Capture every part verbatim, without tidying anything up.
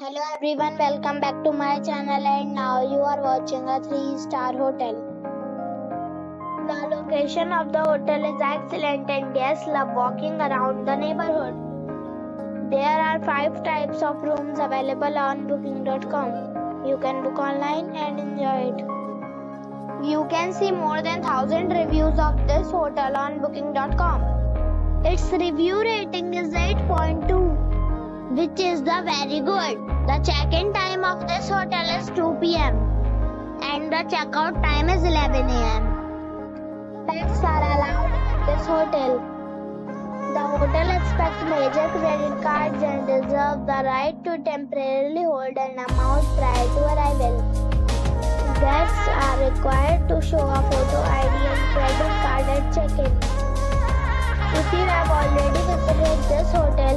Hello everyone, welcome back to my channel and now you are watching a three star hotel. The location of the hotel is excellent and guests love walking around the neighborhood. There are five types of rooms available on booking dot com. You can book online and enjoy it. You can see more than one thousand reviews of this hotel on booking dot com. Its review rating is eight point two, which is the very good. The check-in time of this hotel is two p m and the check-out time is eleven a m Pets are allowed at this hotel. The hotel accepts major credit cards and reserves the right to temporarily hold an amount prior to arrival. Guests are required to show a photo I D and credit card at check-in. If you have already visited this hotel,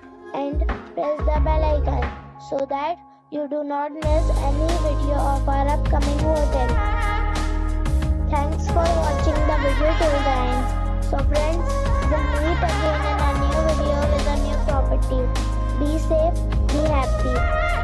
and press the bell icon, so that you do not miss any video of our upcoming hotel. Thanks for watching the video till the end. So friends, we'll meet again in a new video with a new property. Be safe, be happy.